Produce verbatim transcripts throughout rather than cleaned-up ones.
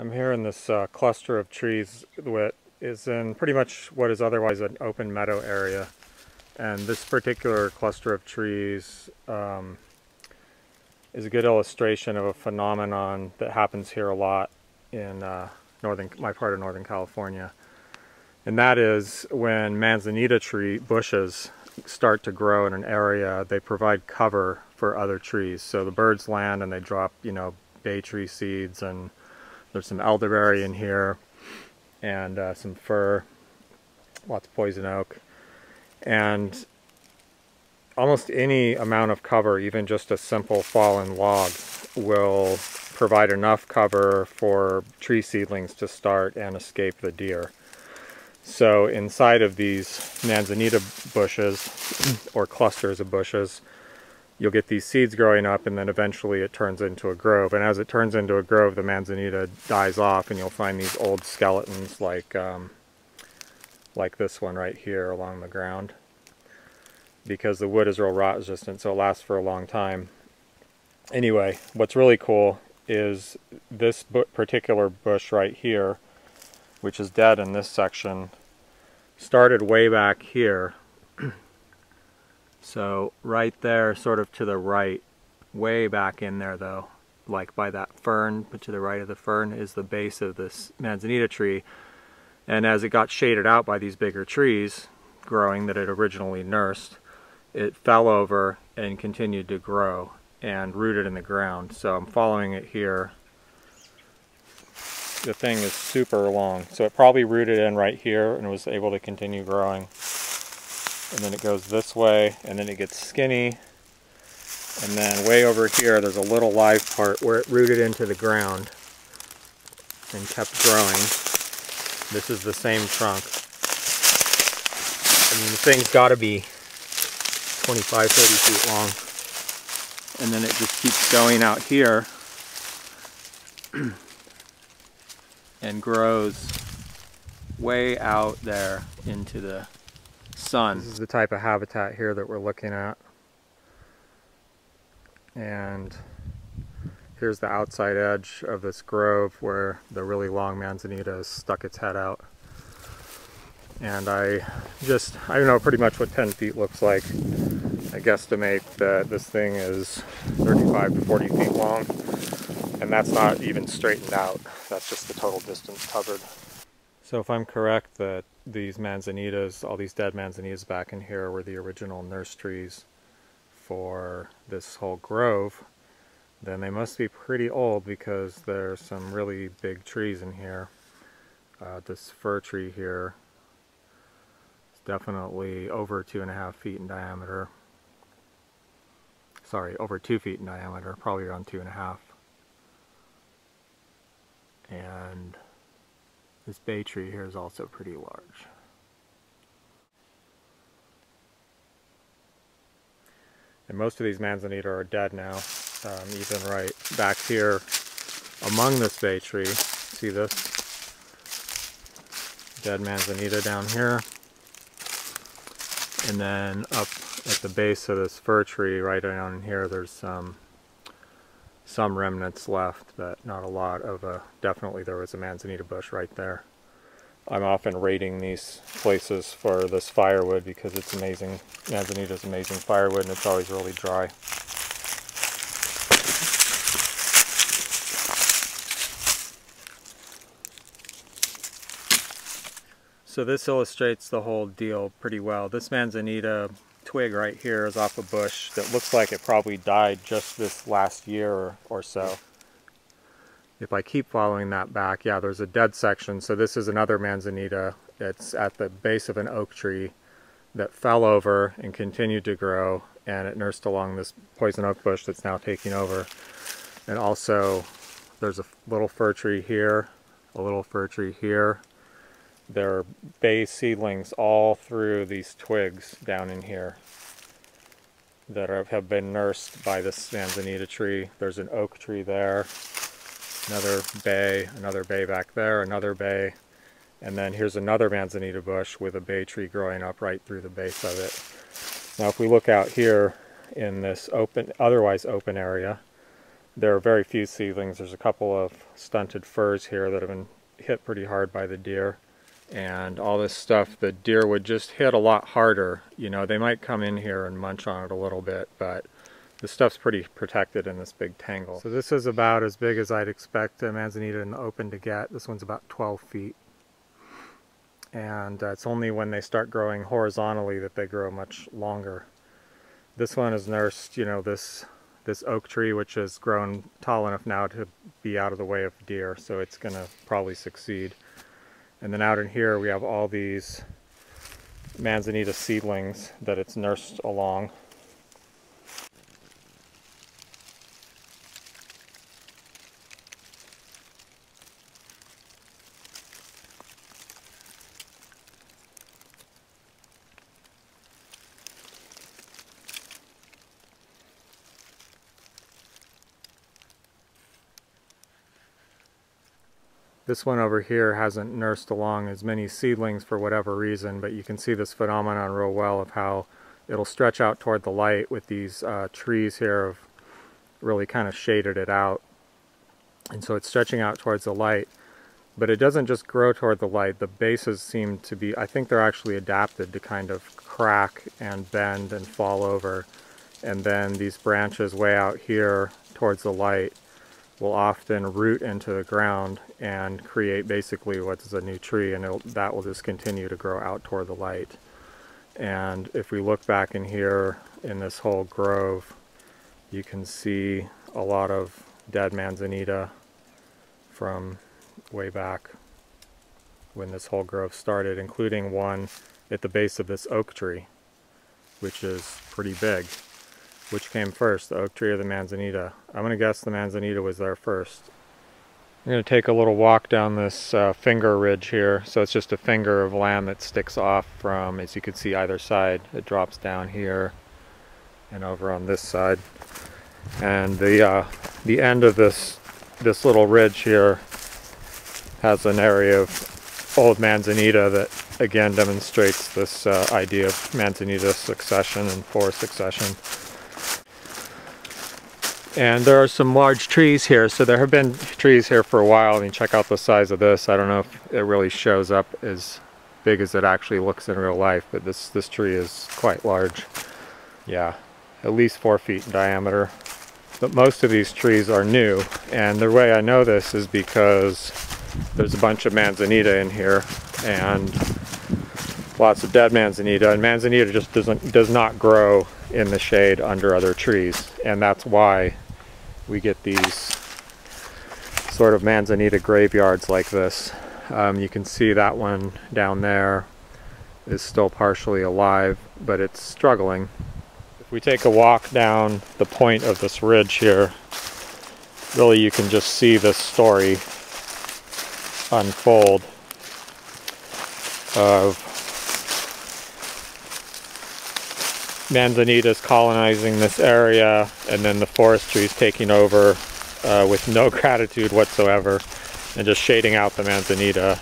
I'm here in this uh, cluster of trees that is in pretty much what is otherwise an open meadow area. And this particular cluster of trees um, is a good illustration of a phenomenon that happens here a lot in uh, northern, my part of Northern California. And that is when manzanita tree bushes start to grow in an area, they provide cover for other trees. So the birds land and they drop, you know, bay tree seeds, and there's some elderberry in here, and uh, some fir, lots of poison oak, and almost any amount of cover, even just a simple fallen log, will provide enough cover for tree seedlings to start and escape the deer. So inside of these manzanita bushes, or clusters of bushes, you'll get these seeds growing up, and then eventually it turns into a grove. And as it turns into a grove, the manzanita dies off, and you'll find these old skeletons like um, like this one right here along the ground, because the wood is real rot resistant, so it lasts for a long time. Anyway, what's really cool is this bu particular bush right here, which is dead in this section, started way back here. So right there, sort of to the right, way back in there though, like by that fern, but to the right of the fern is the base of this manzanita tree. And as it got shaded out by these bigger trees growing that it originally nursed, it fell over and continued to grow and rooted in the ground. So I'm following it here. The thing is super long. So it probably rooted in right here and was able to continue growing. And then it goes this way, and then it gets skinny, and then way over here there's a little live part where it rooted into the ground and kept growing. This is the same trunk. I mean, the thing's got to be twenty-five, thirty feet long, and then it just keeps going out here and grows way out there into the sun. This is the type of habitat here that we're looking at, and here's the outside edge of this grove where the really long manzanita has stuck its head out. And I just, I don't know pretty much what ten feet looks like. I guesstimate that this thing is thirty-five to forty feet long, and that's not even straightened out, that's just the total distance covered. So if I'm correct that these manzanitas, all these dead manzanitas back in here, were the original nurse trees for this whole grove, then they must be pretty old, because there's some really big trees in here. Uh, this fir tree here is definitely over two and a half feet in diameter. Sorry, over two feet in diameter, probably around two and a half. And this bay tree here is also pretty large. And most of these manzanita are dead now. Um, even right back here among this bay tree, see this dead manzanita down here. And then up at the base of this fir tree right down here, there's some some remnants left, but not a lot of a, definitely there was a manzanita bush right there. I'm often raiding these places for this firewood, because it's amazing. Manzanita is amazing firewood, and it's always really dry. So this illustrates the whole deal pretty well. This manzanita twig right here is off a bush that looks like it probably died just this last year or, or so. If I keep following that back, yeah, there's a dead section. So this is another manzanita. It's at the base of an oak tree that fell over and continued to grow, and it nursed along this poison oak bush that's now taking over. And also there's a little fir tree here, a little fir tree here. There are bay seedlings all through these twigs down in here that are, have been nursed by this manzanita tree. There's an oak tree there, another bay, another bay back there, another bay, and then here's another manzanita bush with a bay tree growing up right through the base of it. Now if we look out here in this open, otherwise open area, There are very few seedlings. There's a couple of stunted firs here that have been hit pretty hard by the deer. And all this stuff the deer would just hit a lot harder. You know, they might come in here and munch on it a little bit, but the stuff's pretty protected in this big tangle. So this is about as big as I'd expect a manzanita in the open to get. This one's about twelve feet. And uh, it's only when they start growing horizontally that they grow much longer. This one has nursed, you know, this this oak tree, which has grown tall enough now to be out of the way of deer, so it's gonna probably succeed. And then out in here we have all these manzanita seedlings that it's nursed along. This one over here hasn't nursed along as many seedlings for whatever reason, but you can see this phenomenon real well of how it'll stretch out toward the light with these uh, trees here have really kind of shaded it out. And so it's stretching out towards the light, but it doesn't just grow toward the light. The bases seem to be, I think they're actually adapted to kind of crack and bend and fall over. And then these branches way out here towards the light will often root into the ground and create basically what's a new tree, and it'll, that will just continue to grow out toward the light. And if we look back in here in this whole grove, you can see a lot of dead manzanita from way back when this whole grove started, including one at the base of this oak tree, which is pretty big. Which came first, the oak tree or the manzanita? I'm gonna guess the manzanita was there first. I'm gonna take a little walk down this uh, finger ridge here. So it's just a finger of land that sticks off from, as you can see, either side. It drops down here and over on this side. And the uh, the end of this this little ridge here has an area of old manzanita that again demonstrates this uh, idea of manzanita succession and forest succession. And there are some large trees here, so there have been trees here for a while. I mean, check out the size of this. I don't know if it really shows up as big as it actually looks in real life, but this, this tree is quite large. Yeah, at least four feet in diameter. But most of these trees are new, and the way I know this is because there's a bunch of manzanita in here, and lots of dead manzanita, and manzanita just doesn't, does not grow in the shade under other trees, and that's why we get these sort of manzanita graveyards like this. Um, you can see that one down there is still partially alive, but it's struggling. If we take a walk down the point of this ridge here, really you can just see this story unfold of manzanita's colonizing this area, and then the forest trees taking over uh, with no gratitude whatsoever, and just shading out the manzanita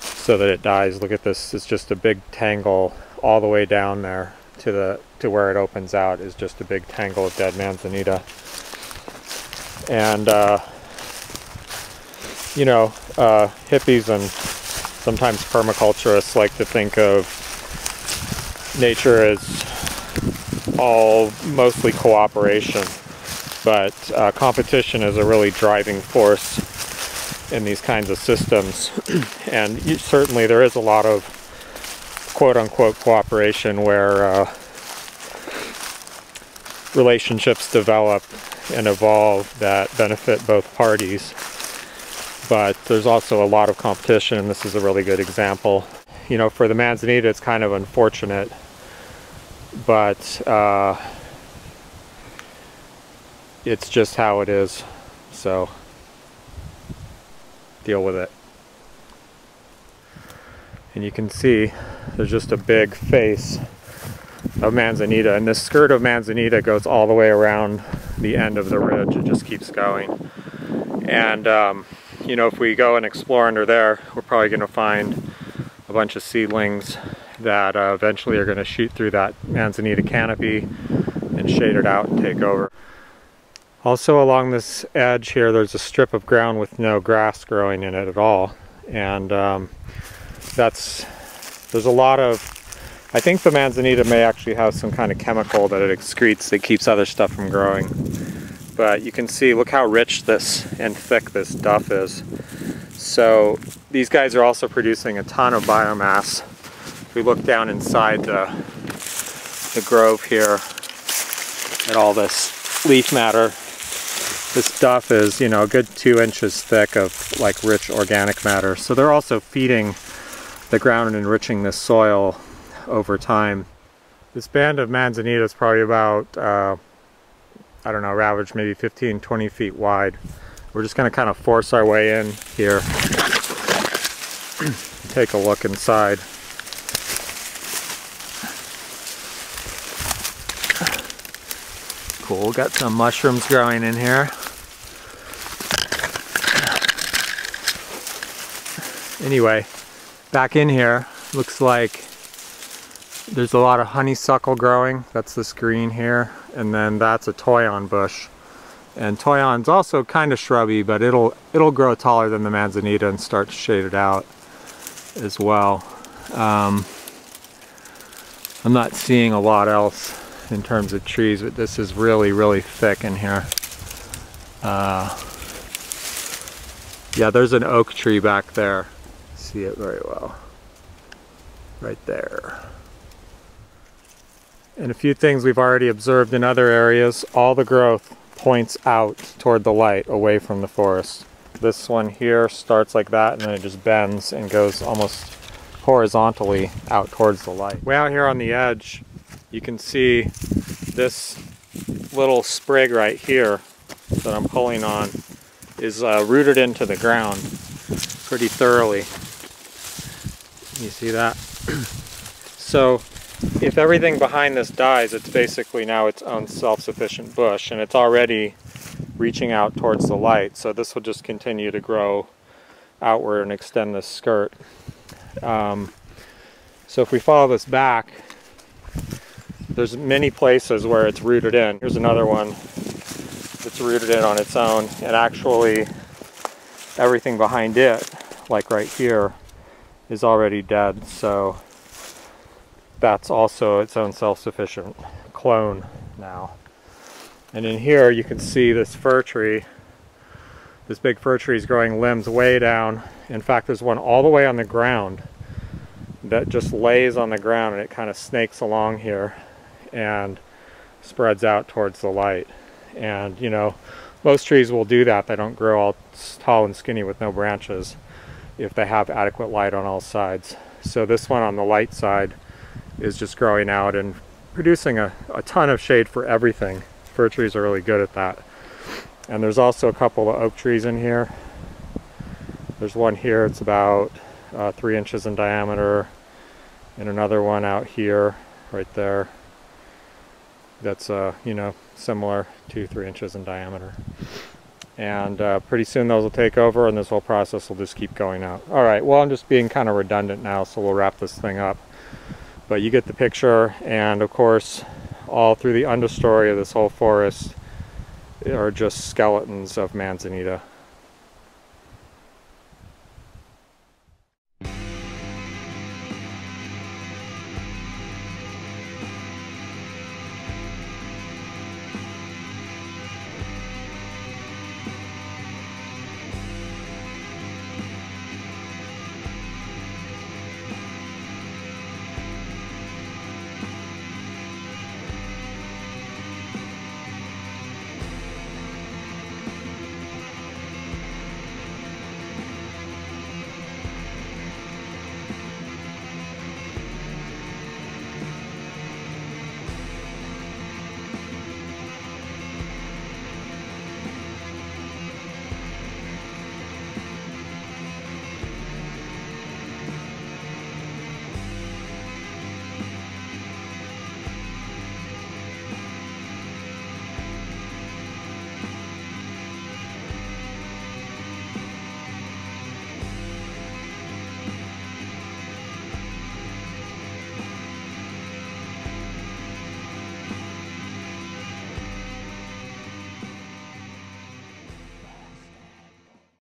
so that it dies. Look at this, it's just a big tangle all the way down there to the to where it opens out is just a big tangle of dead manzanita. And uh, you know, uh, hippies and sometimes permaculturists like to think of nature as all mostly cooperation, but uh, competition is a really driving force in these kinds of systems. And you, certainly there is a lot of quote-unquote cooperation where uh, relationships develop and evolve that benefit both parties, but there's also a lot of competition, and this is a really good example. You know, for the manzanita it's kind of unfortunate, but uh, it's just how it is, so deal with it. And you can see there's just a big face of manzanita, and this skirt of manzanita goes all the way around the end of the ridge. It just keeps going. And um, you know, if we go and explore under there, we're probably going to find a bunch of seedlings that uh, eventually are going to shoot through that manzanita canopy and shade it out and take over. Also along this edge here, there's a strip of ground with no grass growing in it at all. And um, that's, there's a lot of, I think the manzanita may actually have some kind of chemical that it excretes that keeps other stuff from growing. But you can see, look how rich this and thick this duff is. So these guys are also producing a ton of biomass. If we look down inside the, the grove here at all this leaf matter, this duff is, you know, a good two inches thick of like rich organic matter. So they're also feeding the ground and enriching this soil over time. This band of manzanita is probably about, uh, I don't know, ravaged maybe fifteen, twenty feet wide. We're just gonna kind of force our way in here. Take a look inside. Cool, got some mushrooms growing in here. Anyway, back in here, looks like there's a lot of honeysuckle growing. That's this green here. And then that's a toyon bush. And toyon's also kind of shrubby, but it'll it'll grow taller than the manzanita and start to shade it out as well. Um, I'm not seeing a lot else in terms of trees, but this is really, really thick in here. Uh, yeah, there's an oak tree back there. See it very well. Right there. And a few things we've already observed in other areas, all the growth points out toward the light, away from the forest. This one here starts like that, and then it just bends and goes almost horizontally out towards the light. Way out here on the edge, you can see this little sprig right here that I'm pulling on is uh, rooted into the ground pretty thoroughly. You see that? So, if everything behind this dies, it's basically now its own self-sufficient bush, and it's already reaching out towards the light, so this will just continue to grow outward and extend this skirt. Um, so if we follow this back, there's many places where it's rooted in. Here's another one that's rooted in on its own, and actually everything behind it, like right here, is already dead, so that's also its own self-sufficient clone now. And in here you can see this fir tree. This big fir tree is growing limbs way down. In fact, there's one all the way on the ground that just lays on the ground, and it kind of snakes along here and spreads out towards the light. And you know, most trees will do that. They don't grow all tall and skinny with no branches if they have adequate light on all sides. So this one on the light side is just growing out and producing a, a ton of shade for everything. Fir trees are really good at that. And there's also a couple of oak trees in here. There's one here, it's about uh, three inches in diameter, and another one out here, right there, that's, uh, you know, similar, two, three inches in diameter. And uh, pretty soon those will take over, and this whole process will just keep going out. All right, well, I'm just being kind of redundant now, so we'll wrap this thing up. But you get the picture, and of course, all through the understory of this whole forest are just skeletons of manzanita.